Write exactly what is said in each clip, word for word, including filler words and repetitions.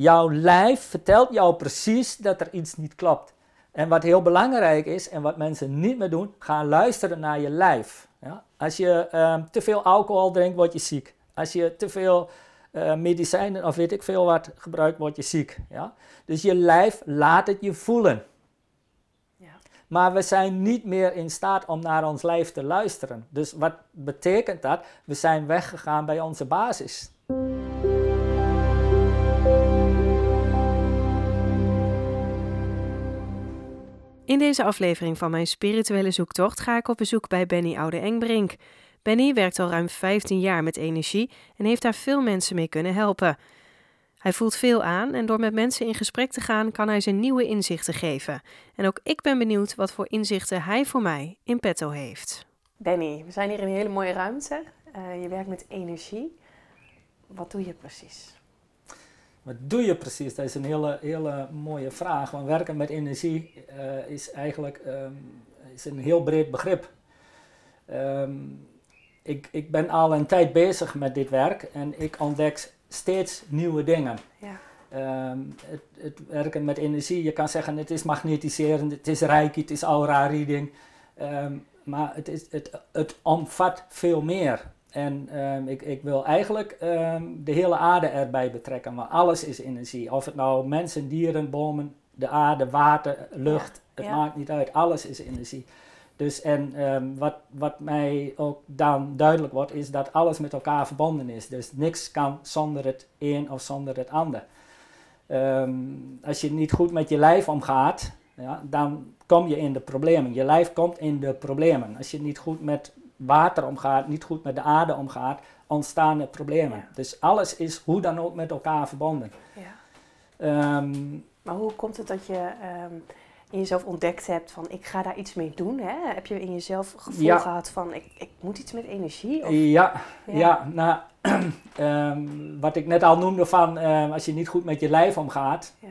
Jouw lijf vertelt jou precies dat er iets niet klopt. En wat heel belangrijk is en wat mensen niet meer doen, ga luisteren naar je lijf. Ja? Als je um, te veel alcohol drinkt, word je ziek. Als je te veel uh, medicijnen of weet ik veel wat gebruikt, word je ziek. Ja? Dus je lijf laat het je voelen. Ja. Maar we zijn niet meer in staat om naar ons lijf te luisteren. Dus wat betekent dat? We zijn weggegaan bij onze basis. In deze aflevering van mijn spirituele zoektocht ga ik op bezoek bij Bennie Oude Engberink. Bennie werkt al ruim vijftien jaar met energie en heeft daar veel mensen mee kunnen helpen. Hij voelt veel aan en door met mensen in gesprek te gaan kan hij ze nieuwe inzichten geven. En ook ik ben benieuwd wat voor inzichten hij voor mij in petto heeft. Bennie, we zijn hier in een hele mooie ruimte. Uh, je werkt met energie. Wat doe je precies? Wat doe je precies? Dat is een hele, hele mooie vraag. Want werken met energie uh, is eigenlijk um, is een heel breed begrip. Um, ik, ik ben al een tijd bezig met dit werk en ik ontdek steeds nieuwe dingen. Ja. Um, het, het werken met energie, je kan zeggen het is magnetiserend, het is reiki, het is aura reading. Um, maar het, is, het, het omvat veel meer. En um, ik, ik wil eigenlijk um, de hele aarde erbij betrekken, want alles is energie. Of het nou mensen, dieren, bomen, de aarde, water, lucht, ja, het ja. maakt niet uit. Alles is energie. Dus en um, wat, wat mij ook dan duidelijk wordt, is dat alles met elkaar verbonden is. Dus niks kan zonder het een of zonder het ander. Um, als je niet goed met je lijf omgaat, ja, dan kom je in de problemen. Je lijf komt in de problemen. Als je niet goed met water omgaat, niet goed met de aarde omgaat, ontstaan er problemen. Ja. Dus alles is hoe dan ook met elkaar verbonden. Ja. Um, maar hoe komt het dat je um, in jezelf ontdekt hebt van ik ga daar iets mee doen? Hè? Heb je in jezelf gevoel ja. gehad van ik, ik moet iets met energie? Of? Ja, ja. ja nou, um, wat ik net al noemde van um, als je niet goed met je lijf omgaat. Ja.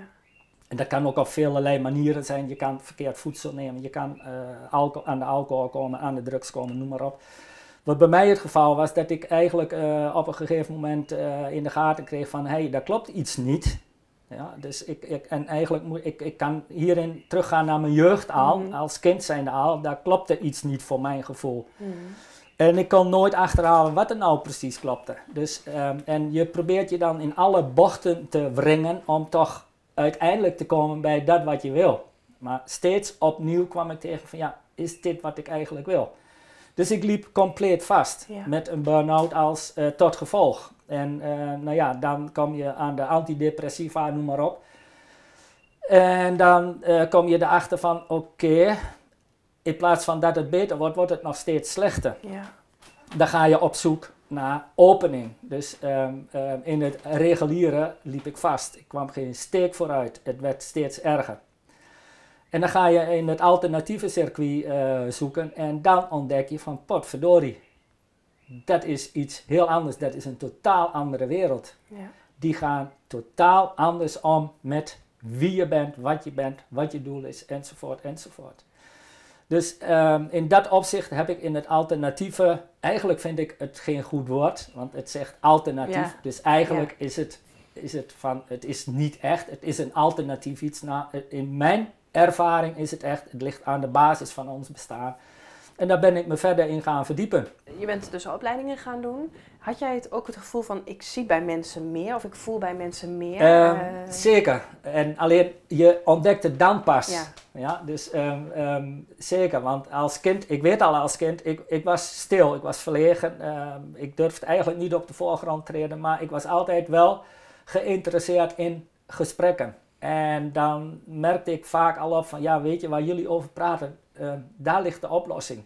En dat kan ook op vele manieren zijn. Je kan verkeerd voedsel nemen, je kan uh, alcohol, aan de alcohol komen, aan de drugs komen, noem maar op. Wat bij mij het geval was, dat ik eigenlijk uh, op een gegeven moment uh, in de gaten kreeg van, hé, hey, daar klopt iets niet. Ja, dus ik, ik, en eigenlijk moet, ik, ik kan hierin teruggaan naar mijn jeugd al, mm-hmm. als kind zijnde al, daar klopte iets niet voor mijn gevoel. Mm-hmm. En ik kon nooit achterhalen wat er nou precies klopte. Dus, um, en je probeert je dan in alle bochten te wringen om toch uiteindelijk te komen bij dat wat je wil. Maar steeds opnieuw kwam ik tegen van ja, is dit wat ik eigenlijk wil? Dus ik liep compleet vast ja. met een burn-out als uh, tot gevolg. En uh, nou ja, dan kom je aan de antidepressiva, noem maar op. En dan uh, kom je erachter van oké, okay, in plaats van dat het beter wordt, wordt het nog steeds slechter. Ja. Dan ga je op zoek naar opening. Dus um, um, in het reguliere liep ik vast. Ik kwam geen steek vooruit. Het werd steeds erger. En dan ga je in het alternatieve circuit uh, zoeken en dan ontdek je van potverdorie. Dat is iets heel anders. Dat is een totaal andere wereld. Ja. Die gaan totaal anders om met wie je bent, wat je bent, wat je doel is, enzovoort, enzovoort. Dus um, in dat opzicht heb ik in het alternatieve, eigenlijk vind ik het geen goed woord, want het zegt alternatief. Ja. Dus eigenlijk ja. is, het, is het van, het is niet echt, het is een alternatief iets. Nou, in mijn ervaring is het echt, het ligt aan de basis van ons bestaan. En daar ben ik me verder in gaan verdiepen. Je bent dus opleidingen gaan doen. Had jij het ook het gevoel van ik zie bij mensen meer of ik voel bij mensen meer? Um, uh... Zeker. En alleen je ontdekt het dan pas. Ja. Ja, dus um, um, zeker. Want als kind, ik weet al als kind, ik, ik was stil. Ik was verlegen. Um, ik durfde eigenlijk niet op de voorgrond treden. Maar ik was altijd wel geïnteresseerd in gesprekken. En dan merkte ik vaak al op van ja, weet je waar jullie over praten? Uh, daar ligt de oplossing.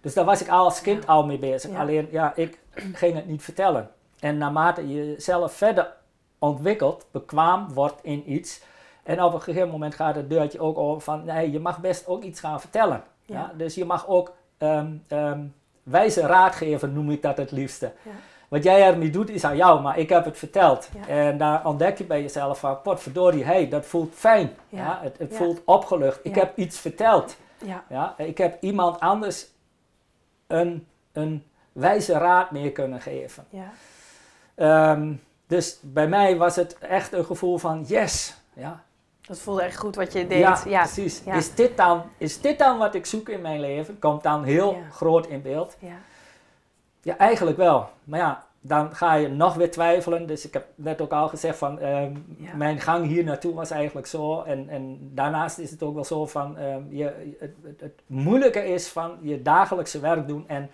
Dus daar was ik als kind ja. al mee bezig. Ja. Alleen, ja, ik ging het niet vertellen. En naarmate je jezelf verder ontwikkelt, bekwaam wordt in iets. En op een gegeven moment gaat het deurtje ook over van, nee, je mag best ook iets gaan vertellen. Ja. Ja? Dus je mag ook um, um, wijze raad geven, noem ik dat het liefste. Ja. Wat jij ermee doet, is aan jou, maar ik heb het verteld. Ja. En daar ontdek je bij jezelf van, potverdorie, hey, dat voelt fijn. Ja. Ja? Het, het ja. voelt opgelucht. Ja. Ik heb iets verteld. Ja. Ja, ik heb iemand anders een, een wijze raad mee kunnen geven. Ja. Um, Dus bij mij was het echt een gevoel van yes. Ja. Dat voelde echt goed wat je deed. Ja, ja. precies. Ja. Is, dit dan, is dit dan wat ik zoek in mijn leven? Komt dan heel ja. groot in beeld. Ja. ja, eigenlijk wel. Maar ja, dan ga je nog weer twijfelen. Dus ik heb net ook al gezegd van um, ja. mijn gang hier naartoe was eigenlijk zo. En, en daarnaast is het ook wel zo van um, je, het, het, het moeilijke is van je dagelijkse werk doen en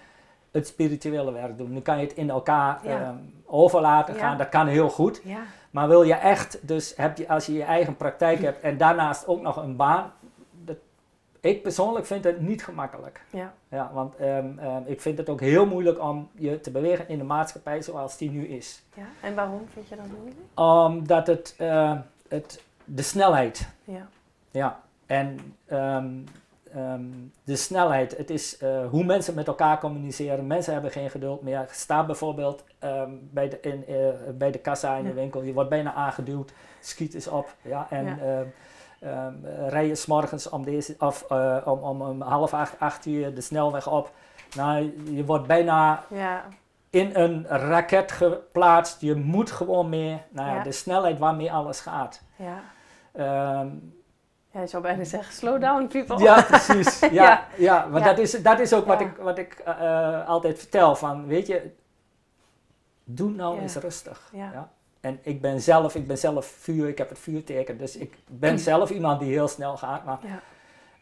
het spirituele werk doen. Nu kan je het in elkaar ja. um, over laten gaan. Ja. Dat kan heel goed. Ja. Maar wil je echt, dus heb je, als je je eigen praktijk hebt en daarnaast ook nog een baan. Dat, ik persoonlijk vind het niet gemakkelijk. Ja. Ja, want um, um, ik vind het ook heel moeilijk om je te bewegen in de maatschappij zoals die nu is. Ja. En waarom vind je dat moeilijk? Omdat het, uh, het de snelheid. Ja. Ja. En um, um, de snelheid, het is uh, hoe mensen met elkaar communiceren. Mensen hebben geen geduld meer. Staat bijvoorbeeld... Um, bij, de, in, uh, bij de kassa in ja. de winkel, je wordt bijna aangeduwd, schiet eens op. Ja, en ja. Um, um, rij je 's morgens om, deze, of, uh, om, om, om half acht, acht uur de snelweg op. Nou, je wordt bijna ja. in een raket geplaatst, je moet gewoon meer. Nou, ja. De snelheid waarmee alles gaat. Ja. Um, Ja, je zou bijna zeggen, slow down people. Ja, precies. Ja, ja. ja want ja. Dat, is, dat is ook ja. wat ik, wat ik uh, altijd vertel, van weet je... Doe nou ja. eens rustig. Ja. Ja. En ik ben zelf, ik ben zelf vuur, ik heb het vuurteken. Dus ik ben zelf iemand die heel snel gaat. Maar ja.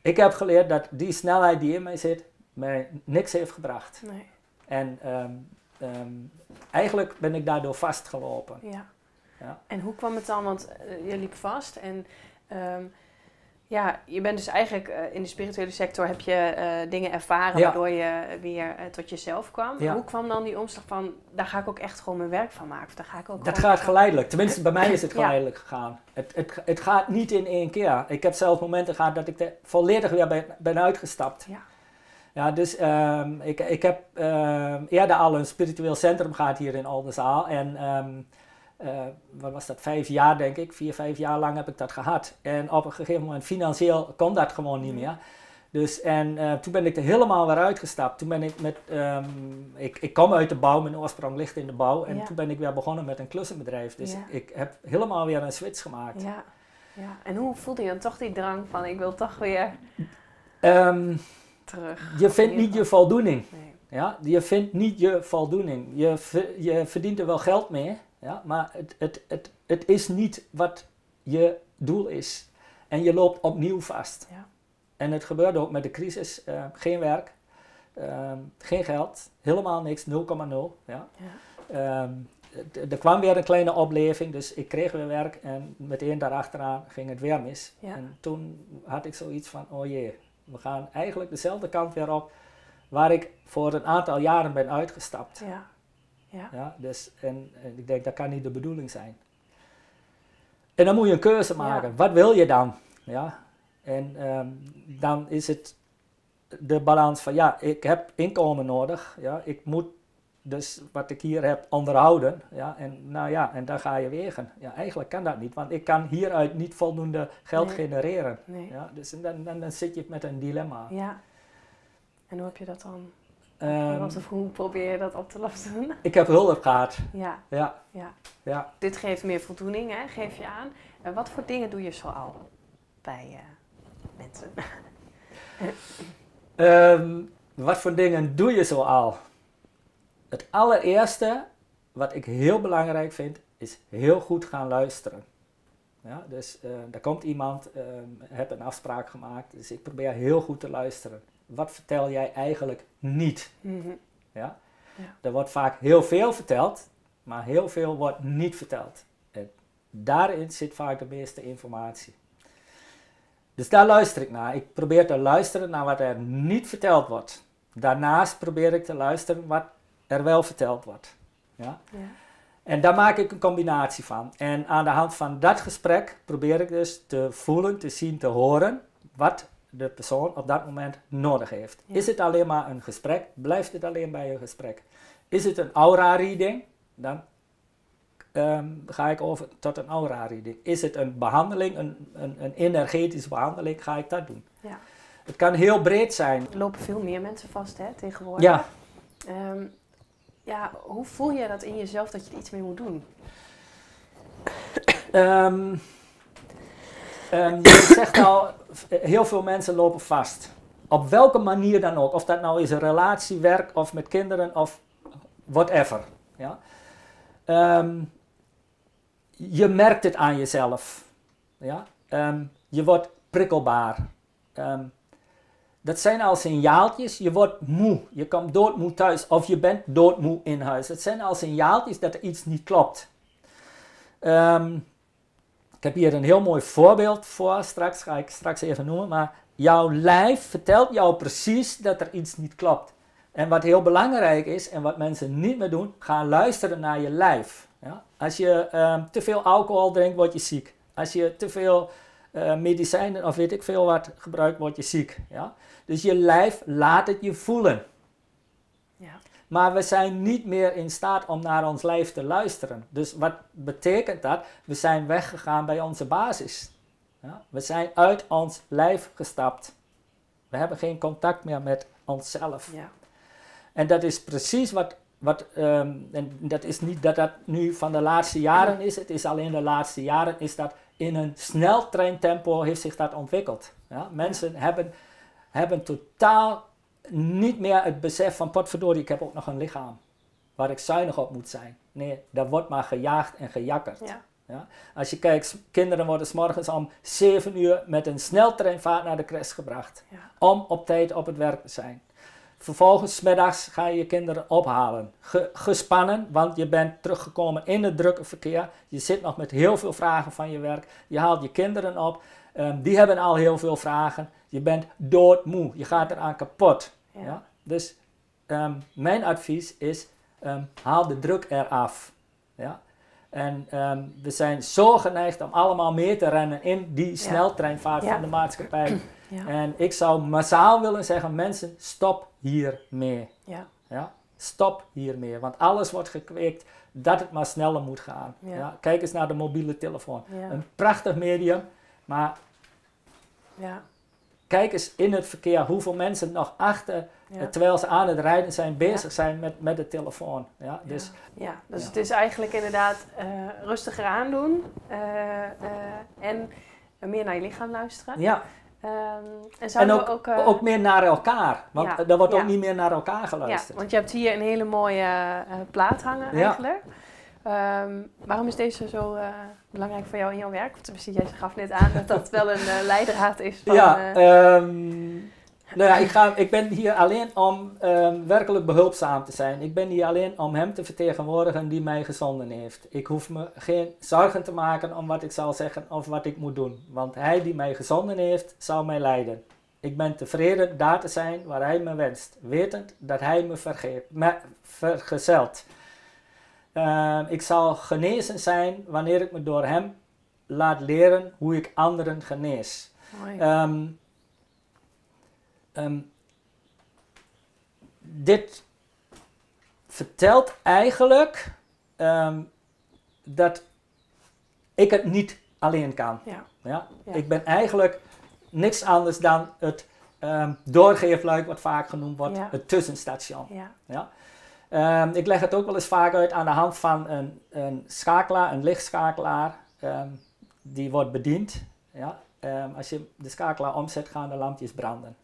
ik heb geleerd dat die snelheid die in mij zit, mij niks heeft gebracht. Nee. En um, um, eigenlijk ben ik daardoor vastgelopen. Ja. Ja. En hoe kwam het dan? Want uh, je liep vast en... Um, Ja, je bent dus eigenlijk uh, in de spirituele sector heb je uh, dingen ervaren ja. waardoor je weer uh, tot jezelf kwam. Ja. Hoe kwam dan die omslag van, daar ga ik ook echt gewoon mijn werk van maken? Of daar ga ik ook dat gaat geleidelijk. Tenminste, bij mij is het geleidelijk ja. gegaan. Het, het, het gaat niet in één keer. Ik heb zelfs momenten gehad dat ik er volledig weer ben, ben uitgestapt. Ja. Ja, dus um, ik, ik heb um, eerder al een spiritueel centrum gehad hier in Aldenzaal. En... Um, Uh, wat was dat, vijf jaar denk ik, vier, vijf jaar lang heb ik dat gehad. En op een gegeven moment, financieel kon dat gewoon niet meer. Dus en uh, toen ben ik er helemaal weer uitgestapt. Toen ben ik met, um, ik, ik kom uit de bouw, mijn oorsprong ligt in de bouw. En ja. toen ben ik weer begonnen met een klussenbedrijf. Dus ja. ik heb helemaal weer een switch gemaakt. Ja. Ja. En hoe voelde je dan toch die drang van, ik wil toch weer um, terug? Je vindt niet je voldoening. Nee. Ja? Je vindt niet je voldoening. Je, je verdient er wel geld mee. Ja, maar het, het, het, het is niet wat je doel is. En je loopt opnieuw vast. Ja. En het gebeurde ook met de crisis. Uh, geen werk, uh, geen geld, helemaal niks, nul komma nul. Ja. Ja. Um, er kwam weer een kleine opleving, dus ik kreeg weer werk. En meteen daarachteraan ging het weer mis. Ja. En toen had ik zoiets van, oh jee, we gaan eigenlijk dezelfde kant weer op... waar ik voor een aantal jaren ben uitgestapt. Ja. Ja. Ja, dus, en, en ik denk, dat kan niet de bedoeling zijn. En dan moet je een keuze maken. Ja. Wat wil je dan? Ja? En um, dan is het de balans van, ja, ik heb inkomen nodig. Ja? Ik moet dus wat ik hier heb onderhouden. Ja? En, nou ja, en dan ga je wegen. Ja, eigenlijk kan dat niet, want ik kan hieruit niet voldoende geld nee. genereren. Nee. Ja? Dus dan, dan, dan zit je met een dilemma. Ja. En hoe heb je dat dan... Um, of hoe probeer je dat op te lossen? Ik heb hulp gehad. Ja. Ja. Ja. Ja. Dit geeft meer voldoening, hè? Geef je aan. En wat voor dingen doe je zoal bij uh, mensen? um, wat voor dingen doe je zoal? Het allereerste wat ik heel belangrijk vind, is heel goed gaan luisteren. Ja, dus uh, daar komt iemand, uh, heb een afspraak gemaakt, dus ik probeer heel goed te luisteren. Wat vertel jij eigenlijk niet? Mm-hmm. Ja? Ja. Er wordt vaak heel veel verteld, maar heel veel wordt niet verteld. En daarin zit vaak de meeste informatie. Dus daar luister ik naar. Ik probeer te luisteren naar wat er niet verteld wordt. Daarnaast probeer ik te luisteren wat er wel verteld wordt. Ja? Ja. En daar maak ik een combinatie van. En aan de hand van dat gesprek probeer ik dus te voelen, te zien, te horen wat de persoon op dat moment nodig heeft. Ja. Is het alleen maar een gesprek? Blijft het alleen bij een gesprek? Is het een aura-reading? Dan um, ga ik over tot een aura-reading. Is het een behandeling, een, een, een energetische behandeling? Ga ik dat doen? Ja. Het kan heel breed zijn. Er lopen veel meer mensen vast, hè, tegenwoordig. Ja. Um, ja, hoe voel je dat in jezelf dat je er iets mee moet doen? Um, um, je zegt al, heel veel mensen lopen vast. Op welke manier dan ook. Of dat nou is een relatie, werk of met kinderen of whatever. Ja? Um, je merkt het aan jezelf. Ja? Um, je wordt prikkelbaar. Um, dat zijn al signaaltjes. Je wordt moe. Je komt doodmoe thuis. Of je bent doodmoe in huis. Het zijn al signaaltjes dat er iets niet klopt. Um, ik heb hier een heel mooi voorbeeld voor. Straks ga ik straks even noemen. Maar jouw lijf vertelt jou precies dat er iets niet klopt. En wat heel belangrijk is en wat mensen niet meer doen, ga luisteren naar je lijf. Ja? Als je um, te veel alcohol drinkt, word je ziek. Als je te veel uh, medicijnen of weet ik veel wat gebruikt, word je ziek. Ja? Dus je lijf laat het je voelen. Ja. Maar we zijn niet meer in staat om naar ons lijf te luisteren. Dus wat betekent dat? We zijn weggegaan bij onze basis. Ja? We zijn uit ons lijf gestapt. We hebben geen contact meer met onszelf. Ja. En dat is precies wat, wat um, en dat is niet dat dat nu van de laatste jaren is, het is alleen de laatste jaren, is dat in een sneltreintempo heeft zich dat ontwikkeld. Ja? Mensen hebben, hebben totaal niet meer het besef van, potverdorie, ik heb ook nog een lichaam waar ik zuinig op moet zijn. Nee, daar wordt maar gejaagd en gejakkerd. Ja. Ja? Als je kijkt, kinderen worden 's morgens om zeven uur met een sneltreinvaart naar de crash gebracht. Ja. Om op tijd op het werk te zijn. Vervolgens 's middags ga je je kinderen ophalen. Ge, gespannen, want je bent teruggekomen in het drukke verkeer. Je zit nog met heel veel vragen van je werk. Je haalt je kinderen op. Um, die hebben al heel veel vragen. Je bent doodmoe. Je gaat eraan kapot. Ja. Ja? Dus um, mijn advies is, um, haal de druk eraf. Ja? En um, we zijn zo geneigd om allemaal mee te rennen in die ja. sneltreinvaart ja. van de maatschappij. Ja. En ik zou massaal willen zeggen, mensen, stop hiermee. Ja. Ja? Stop hiermee, want alles wordt gekweekt dat het maar sneller moet gaan. Ja. Ja? Kijk eens naar de mobiele telefoon. Ja. Een prachtig medium, maar ja. kijk eens in het verkeer hoeveel mensen nog achter, ja. terwijl ze aan het rijden zijn, bezig ja. zijn met, met de telefoon. Ja, dus ja. ja, dus ja. het is eigenlijk inderdaad uh, rustiger aandoen uh, uh, en meer naar je lichaam luisteren. Ja. Um, en en ook, we ook, uh, ook meer naar elkaar, want ja, er wordt ja. ook niet meer naar elkaar geluisterd. Ja, want je hebt hier een hele mooie uh, plaat hangen ja. eigenlijk. Um, waarom is deze zo uh, belangrijk voor jou in jouw werk? Want jij gaf net aan dat dat wel een uh, leidraad is. Van, ja, uh, um, nou ja ik, ga, ik ben hier alleen om um, werkelijk behulpzaam te zijn. Ik ben hier alleen om hem te vertegenwoordigen die mij gezonden heeft. Ik hoef me geen zorgen te maken om wat ik zal zeggen of wat ik moet doen. Want hij die mij gezonden heeft, zal mij leiden. Ik ben tevreden daar te zijn waar hij me wenst. Wetend dat hij me, vergeet, me vergezelt. Uh, ik zal genezen zijn wanneer ik me door hem laat leren hoe ik anderen genees. Um, um, dit vertelt eigenlijk um, dat ik het niet alleen kan. Ja. Ja? Ja. Ik ben eigenlijk niks anders dan het um, doorgeefluik wat vaak genoemd wordt, ja. het tussenstation. Ja. Ja? Um, ik leg het ook wel eens vaak uit aan de hand van een, een schakelaar, een lichtschakelaar, um, die wordt bediend. Ja? Um, als je de schakelaar omzet, gaan de lampjes branden.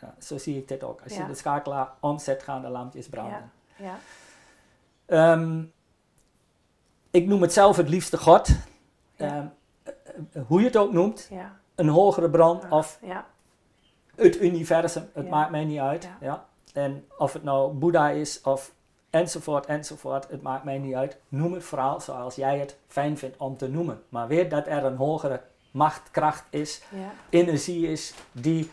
Ja, zo zie ik dit ook. Als ja. je de schakelaar omzet, gaan de lampjes branden. Ja. Ja. Um, ik noem het zelf het liefste God. Um, ja. Hoe je het ook noemt, ja. een hogere bron ja. of ja. het universum, het ja. maakt mij niet uit. Ja. Ja? En of het nou Boeddha is of... enzovoort, enzovoort, het maakt mij niet uit. Noem het vooral zoals jij het fijn vindt om te noemen. Maar weet dat er een hogere machtkracht is, ja. energie is, die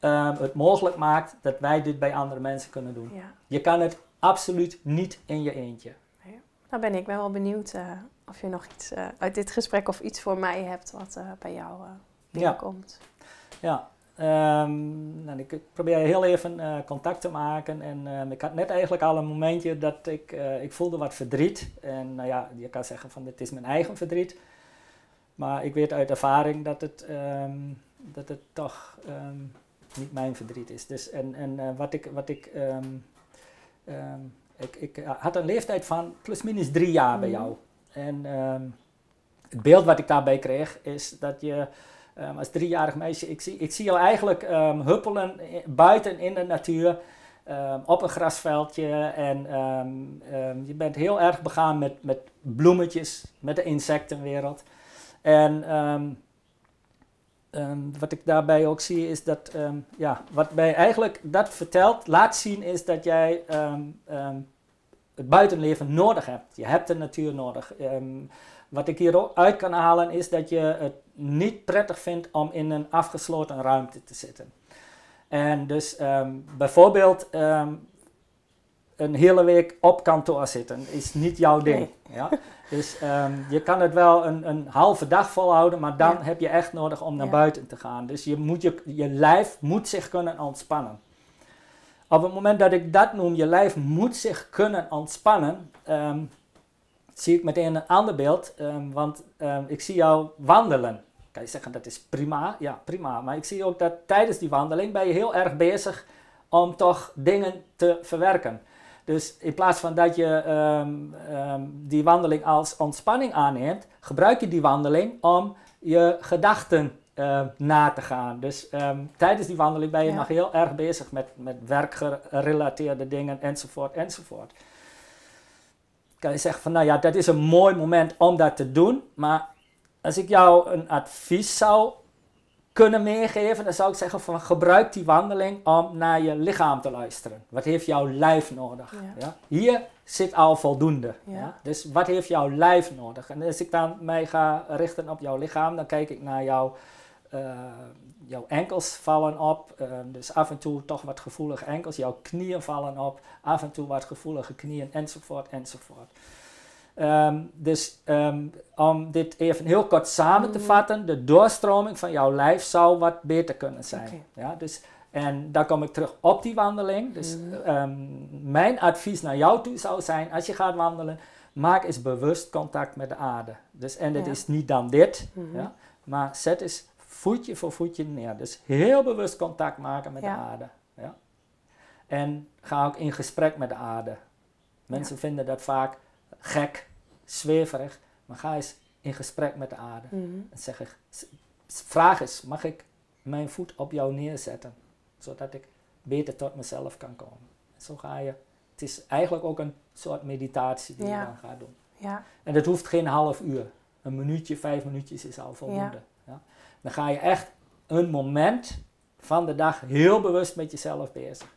um, het mogelijk maakt dat wij dit bij andere mensen kunnen doen. Ja. Je kan het absoluut niet in je eentje. Nee. Nou ben ik ben wel benieuwd uh, of je nog iets uh, uit dit gesprek of iets voor mij hebt wat uh, bij jou uh, binnenkomt. Ja. Ja. Um, nou, ik probeer heel even uh, contact te maken en um, ik had net eigenlijk al een momentje dat ik, uh, ik voelde wat verdriet. En nou ja, je kan zeggen van dit is mijn eigen verdriet. Maar ik weet uit ervaring dat het, um, dat het toch um, niet mijn verdriet is. Dus, en en uh, wat ik, wat ik, um, um, ik, ik had een leeftijd van plusminus drie jaar mm. bij jou. En um, het beeld wat ik daarbij kreeg is dat je um, als driejarig meisje, ik zie, ik zie jou eigenlijk um, huppelen buiten in de natuur. Um, op een grasveldje en um, um, je bent heel erg begaan met, met bloemetjes, met de insectenwereld. En um, um, wat ik daarbij ook zie is dat, um, ja, wat mij eigenlijk dat vertelt, laat zien is dat jij um, um, het buitenleven nodig hebt. Je hebt de natuur nodig. Um, wat ik hieruit kan halen is dat je het niet prettig vindt om in een afgesloten ruimte te zitten. En dus um, bijvoorbeeld um, een hele week op kantoor zitten is niet jouw ding. Nee. Ja? Dus um, je kan het wel een, een halve dag volhouden, maar dan ja. heb je echt nodig om naar ja. buiten te gaan. Dus je, moet je, je lijf moet zich kunnen ontspannen. Op het moment dat ik dat noem, je lijf moet zich kunnen ontspannen, um, zie ik meteen een ander beeld. Um, want um, ik zie jou wandelen. Kan je zeggen dat is prima? Ja, prima. Maar ik zie ook dat tijdens die wandeling ben je heel erg bezig om toch dingen te verwerken. Dus in plaats van dat je um, um, die wandeling als ontspanning aanneemt, gebruik je die wandeling om je gedachten uh, na te gaan. Dus um, tijdens die wandeling ben je ja. nog heel erg bezig met, met werkgerelateerde dingen enzovoort enzovoort. Kan je zeggen van nou ja, dat is een mooi moment om dat te doen, maar als ik jou een advies zou kunnen meegeven, dan zou ik zeggen van gebruik die wandeling om naar je lichaam te luisteren. Wat heeft jouw lijf nodig? Ja. Ja? Hier zit al voldoende. Ja. Ja? Dus wat heeft jouw lijf nodig? En als ik dan mij ga richten op jouw lichaam, dan kijk ik naar jouw, uh, jouw enkels vallen op. Uh, dus af en toe toch wat gevoelige enkels. Jouw knieën vallen op. Af en toe wat gevoelige knieën enzovoort enzovoort. Um, dus um, om dit even heel kort samen te vatten, de doorstroming van jouw lijf zou wat beter kunnen zijn. Okay. Ja, dus, en dan kom ik terug op die wandeling. Dus mm. um, mijn advies naar jou toe zou zijn, als je gaat wandelen, maak eens bewust contact met de aarde. Dus, en dit ja. is niet dan dit, mm-hmm. ja, maar zet eens voetje voor voetje neer. Dus heel bewust contact maken met ja. de aarde. Ja. En ga ook in gesprek met de aarde. Mensen ja. vinden dat vaak gek, zweverig, maar ga eens in gesprek met de aarde. Mm-hmm. En zeg ik, vraag eens, mag ik mijn voet op jou neerzetten, zodat ik beter tot mezelf kan komen. En zo ga je, het is eigenlijk ook een soort meditatie die ja. je dan gaat doen. Ja. En dat hoeft geen half uur, een minuutje, vijf minuutjes is al voldoende. Ja. Ja? Dan ga je echt een moment van de dag heel bewust met jezelf bezig.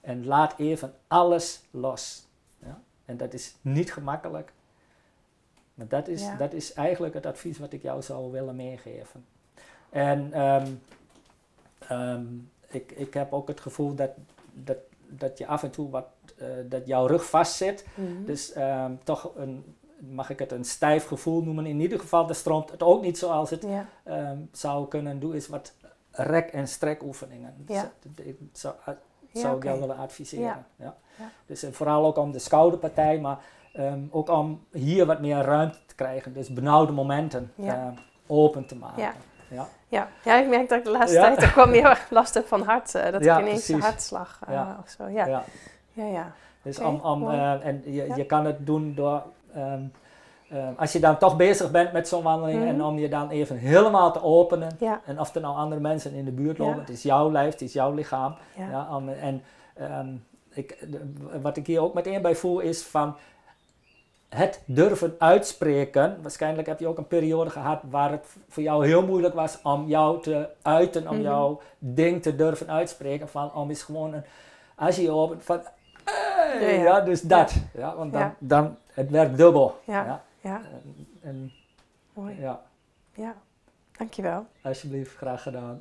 En laat even alles los. Ja? En dat is niet gemakkelijk. Maar dat is, ja. dat is eigenlijk het advies wat ik jou zou willen meegeven. En um, um, ik, ik heb ook het gevoel dat, dat, dat je af en toe wat, uh, dat jouw rug vast zit. Mm-hmm. Dus um, toch een, mag ik het een stijf gevoel noemen. In ieder geval, dat stroomt het ook niet zoals het ja. um, zou kunnen doen. Is wat rek- en strekoefeningen. Ja. Dus, ik, zo, Ja, zou ik okay. jou willen adviseren. Ja. Ja. Ja. Dus vooral ook om de schouderpartij, maar um, ook om hier wat meer ruimte te krijgen. Dus benauwde momenten ja. uh, open te maken. Ja. Ja. Ja. ja, ik merk dat ik de laatste ja. tijd, er kwam heel erg last heb van hart. Uh, dat ja, ik ineens precies. de hartslag uh, ja. of zo. Ja, ja. ja, ja. Dus okay, om, om, uh, en je, ja. je kan het doen door, um, uh, als je dan toch bezig bent met zo'n wandeling mm-hmm. en om je dan even helemaal te openen. Ja. En of er nou andere mensen in de buurt lopen, ja. het is jouw lijf, het is jouw lichaam. Ja. Ja, om, en um, ik, wat ik hier ook meteen bij voel is van het durven uitspreken. Waarschijnlijk heb je ook een periode gehad waar het voor jou heel moeilijk was om jou te uiten, om mm-hmm. jouw ding te durven uitspreken. Van om is gewoon een, als je je opent van, hey, ja, ja. ja, dus dat. Ja. Ja, want dan, ja. dan, het werkt dubbel. Ja. Ja. Ja. En, en, Mooi. Ja. Ja, dankjewel. Alsjeblieft, graag gedaan.